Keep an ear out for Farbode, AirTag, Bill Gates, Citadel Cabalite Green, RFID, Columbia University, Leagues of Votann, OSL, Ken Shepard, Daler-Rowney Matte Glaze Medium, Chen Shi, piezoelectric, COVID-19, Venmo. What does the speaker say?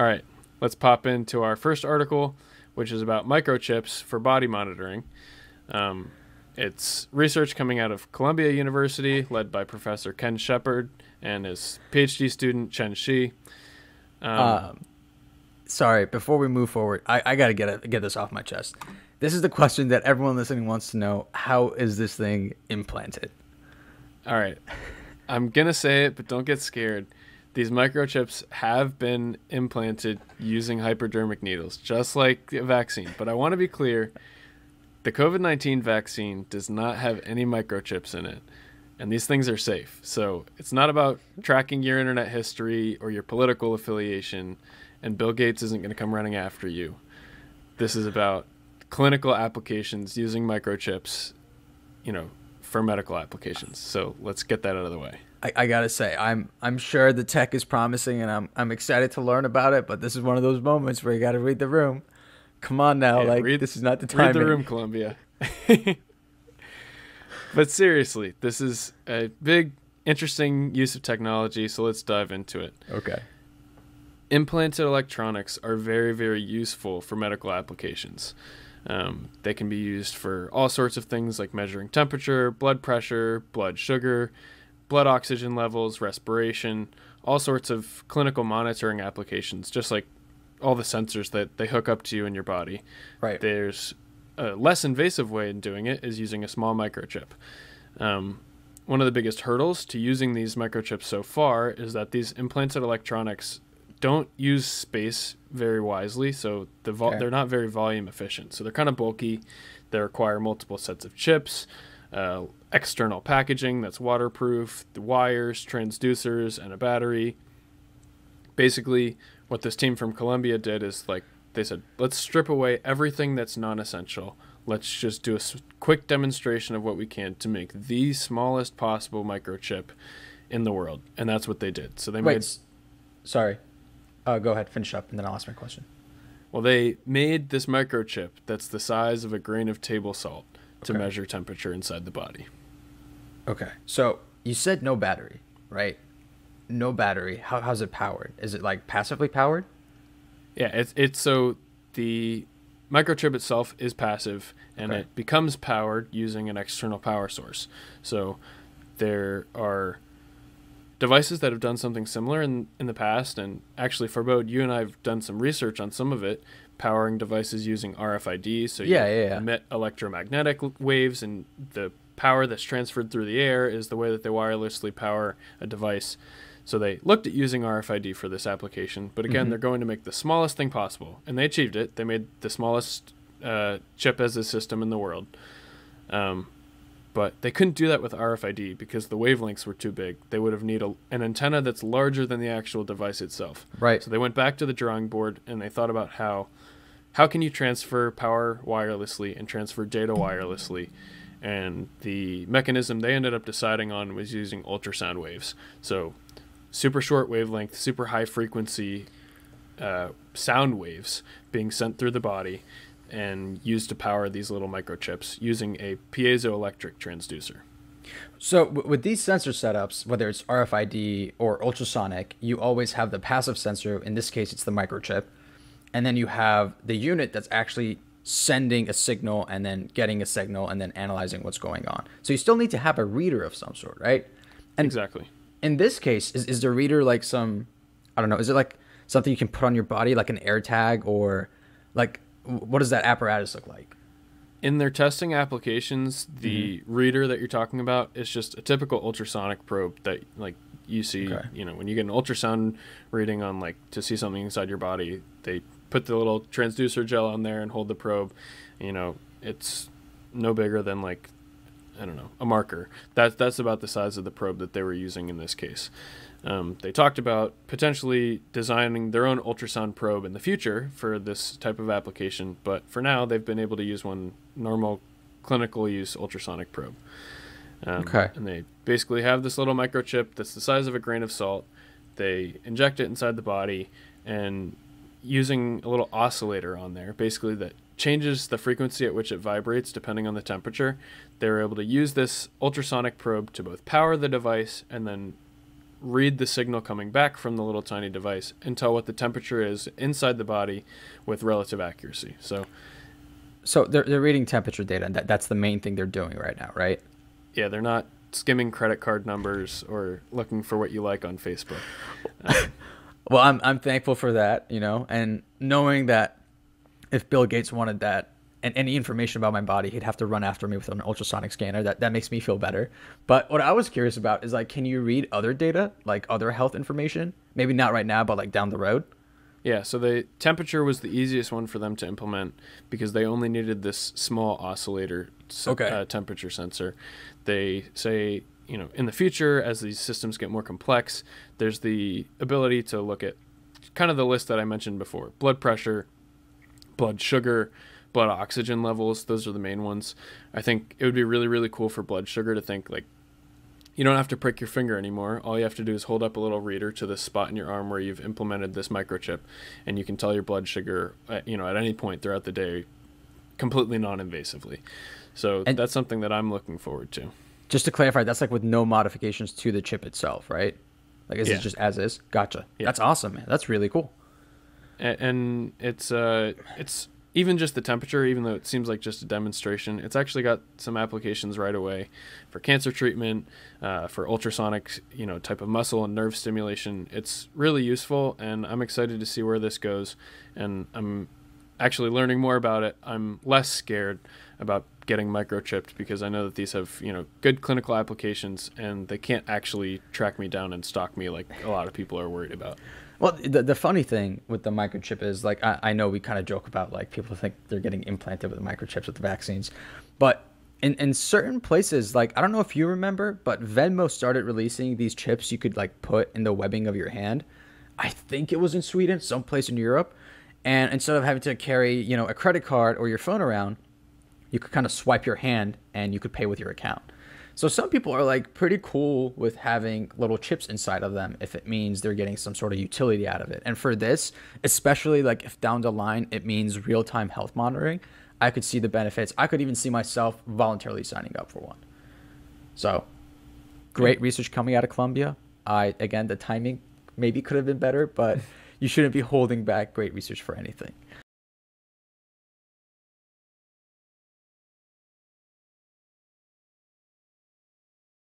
All right, let's pop into our first article, which is about microchips for body monitoring. It's research coming out of Columbia University, led by Professor Ken Shepard and his PhD student, Chen Shi. Sorry, before we move forward, I got to get this off my chest. This is the question that everyone listening wants to know. How is this thing implanted? All right. I'm going to say it, but don't get scared. These microchips have been implanted using hypodermic needles, just like a vaccine. But I want to be clear, the COVID-19 vaccine does not have any microchips in it. And these things are safe. So it's not about tracking your internet history or your political affiliation. And Bill Gates isn't going to come running after you. This is about clinical applications using microchips, you know, for medical applications. So let's get that out of the way. I gotta say, I'm sure the tech is promising, and I'm excited to learn about it. But this is one of those moments where you gotta read the room. Come on now, yeah, like this is not the time. Read the room, Columbia. But seriously, this is a big, interesting use of technology. So let's dive into it. Okay. Implanted electronics are very, very useful for medical applications. They can be used for all sorts of things like measuring temperature, blood pressure, blood sugar, blood oxygen levels, respiration, all sorts of clinical monitoring applications, just like all the sensors that they hook up to you in your body. Right. There's a less invasive way in doing it is using a small microchip. One of the biggest hurdles to using these microchips so far is that these implanted electronics don't use space very wisely, so they're not very volume efficient. So they're kind of bulky. They require multiple sets of chips, external packaging that's waterproof, the wires, transducers, and a battery. Basically, what this team from Columbia did is, like, they said, let's strip away everything that's non-essential. Let's just do a quick demonstration of what we can to make the smallest possible microchip in the world. And that's what they did. So they Sorry. Go ahead, finish up, and then I'll ask my question. Well, they made this microchip that's the size of a grain of table salt to measure temperature inside the body. Okay. So you said no battery, right? No battery. How's it powered? Is it, like, passively powered? Yeah, it's so the microchip itself is passive, and it becomes powered using an external power source. So there are devices that have done something similar in the past, and actually, Farbode, you and I have done some research on some of it, powering devices using RFID, so you emit electromagnetic waves, and the power that's transferred through the air is the way that they wirelessly power a device. So they looked at using RFID for this application, but again, they're going to make the smallest thing possible, and they achieved it. They made the smallest chip as a system in the world. But they couldn't do that with RFID because the wavelengths were too big. They would have needed an antenna that's larger than the actual device itself. Right. So they went back to the drawing board, and they thought about how can you transfer power wirelessly and transfer data wirelessly. And the mechanism they ended up deciding on was using ultrasound waves. So super short wavelength, super high frequency sound waves being sent through the body and used to power these little microchips using a piezoelectric transducer. So with these sensor setups, whether it's RFID or ultrasonic, you always have the passive sensor. In this case, it's the microchip. And then you have the unit that's actually sending a signal and then getting a signal and then analyzing what's going on. So you still need to have a reader of some sort, right? And exactly. In this case, is the reader like some, I don't know, is it like something you can put on your body, like an AirTag, or like, what does that apparatus look like? In their testing applications, the reader that you're talking about is just a typical ultrasonic probe that, like, you see, you know, when you get an ultrasound reading on, like, to see something inside your body, they put the little transducer gel on there and hold the probe. You know, it's no bigger than, like, I don't know, a marker. That's about the size of the probe that they were using in this case. They talked about potentially designing their own ultrasound probe in the future for this type of application, but for now they've been able to use one normal clinical use ultrasonic probe. And they basically have this little microchip that's the size of a grain of salt. They inject it inside the body, and using a little oscillator on there, basically that changes the frequency at which it vibrates depending on the temperature, they were able to use this ultrasonic probe to both power the device and then read the signal coming back from the little tiny device and tell what the temperature is inside the body with relative accuracy. So they're reading temperature data, and that's the main thing they're doing right now, right? Yeah, they're not skimming credit card numbers or looking for what you like on Facebook. Well, I'm thankful for that, you know, and knowing that if Bill Gates wanted that and any information about my body, he'd have to run after me with an ultrasonic scanner. That makes me feel better. But what I was curious about is, like, can you read other data, like other health information? Maybe not right now, but like down the road. Yeah, so the temperature was the easiest one for them to implement because they only needed this small oscillator temperature sensor. They say, you know, in the future, as these systems get more complex, there's the ability to look at kind of the list that I mentioned before: blood pressure, blood sugar, blood oxygen levels. Those are the main ones. I think it would be really, really cool for blood sugar to think, like, you don't have to prick your finger anymore. All you have to do is hold up a little reader to this spot in your arm where you've implemented this microchip, and you can tell your blood sugar, you know, at any point throughout the day, completely non-invasively. So that's something that I'm looking forward to. Just to clarify, that's like with no modifications to the chip itself, right? Like, is it just as is? Gotcha. Yeah. That's awesome, man. That's really cool. And it's even just the temperature, even though it seems like just a demonstration, it's actually got some applications right away for cancer treatment, for ultrasonic, you know, type of muscle and nerve stimulation. It's really useful, and I'm excited to see where this goes. And I'm actually learning more about it. I'm less scared about getting microchipped because I know that these have, you know, good clinical applications, and they can't actually track me down and stalk me like a lot of people are worried about. Well, the funny thing with the microchip is, like, I know we kind of joke about, like, people think they're getting implanted with microchips with the vaccines, but in certain places, like, I don't know if you remember, but Venmo started releasing these chips you could, like, put in the webbing of your hand. I think it was in Sweden, someplace in Europe. And instead of having to carry, you know, a credit card or your phone around, you could kind of swipe your hand and you could pay with your account. So some people are, like, pretty cool with having little chips inside of them if it means they're getting some sort of utility out of it. And for this, especially, like, if down the line it means real-time health monitoring, I could see the benefits. I could even see myself voluntarily signing up for one. So great research coming out of Columbia. Again, the timing maybe could have been better, but you shouldn't be holding back great research for anything.